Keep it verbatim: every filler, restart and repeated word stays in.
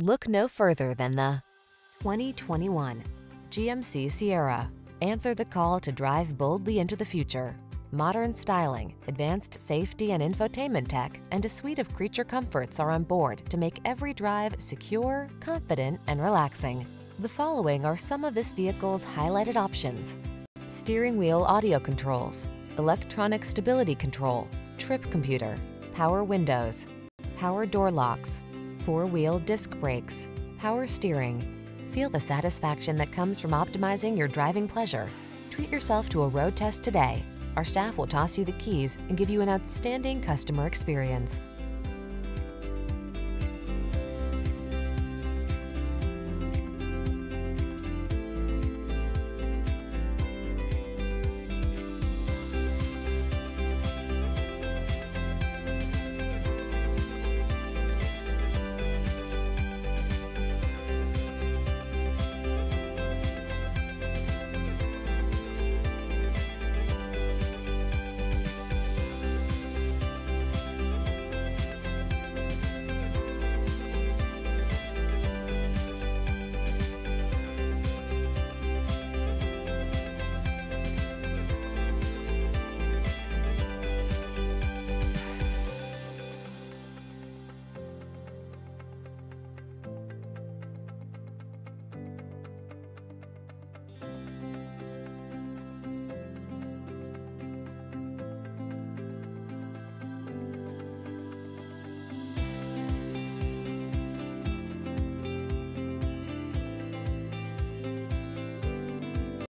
Look no further than the twenty twenty-one G M C Sierra. Answer the call to drive boldly into the future. Modern styling, advanced safety and infotainment tech, and a suite of creature comforts are on board to make every drive secure, confident, and relaxing. The following are some of this vehicle's highlighted options: steering wheel audio controls, electronic stability control, trip computer, power windows, power door locks, four-wheel disc brakes, power steering. Feel the satisfaction that comes from optimizing your driving pleasure. Treat yourself to a road test today. Our staff will toss you the keys and give you an outstanding customer experience.